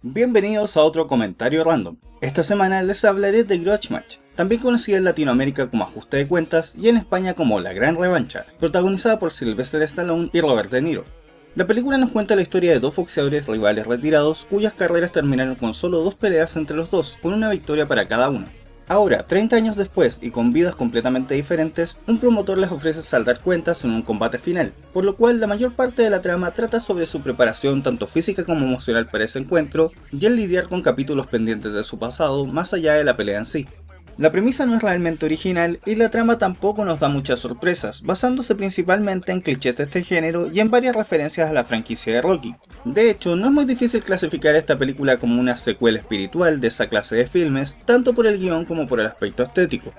Bienvenidos a otro comentario random. Esta semana les hablaré de Grudge Match, también conocida en Latinoamérica como Ajuste de Cuentas y en España como La Gran Revancha, protagonizada por Sylvester Stallone y Robert De Niro. La película nos cuenta la historia de dos boxeadores rivales retirados cuyas carreras terminaron con solo dos peleas entre los dos, con una victoria para cada uno. Ahora, 30 años después y con vidas completamente diferentes, un promotor les ofrece saldar cuentas en un combate final, por lo cual la mayor parte de la trama trata sobre su preparación tanto física como emocional para ese encuentro y el lidiar con capítulos pendientes de su pasado más allá de la pelea en sí. La premisa no es realmente original y la trama tampoco nos da muchas sorpresas, basándose principalmente en clichés de este género y en varias referencias a la franquicia de Rocky. De hecho, no es muy difícil clasificar esta película como una secuela espiritual de esa clase de filmes, tanto por el guión como por el aspecto estético.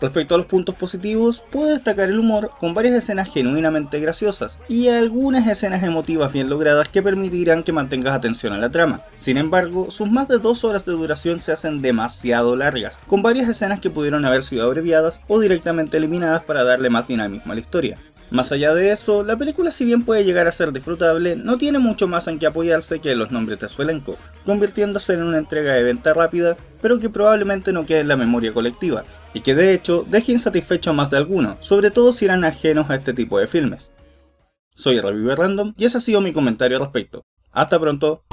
Respecto a los puntos positivos, puedo destacar el humor con varias escenas genuinamente graciosas y algunas escenas emotivas bien logradas que permitirán que mantengas atención a la trama. Sin embargo, sus más de 2 horas de duración se hacen demasiado largas, con varias escenas que pudieron haber sido abreviadas o directamente eliminadas para darle más dinamismo a la historia. Más allá de eso, la película, si bien puede llegar a ser disfrutable, no tiene mucho más en que apoyarse que los nombres de su elenco, convirtiéndose en una entrega de venta rápida, pero que probablemente no quede en la memoria colectiva, y que de hecho deje insatisfecho a más de alguno, sobre todo si eran ajenos a este tipo de filmes. Soy El Reviewer Random y ese ha sido mi comentario al respecto. ¡Hasta pronto!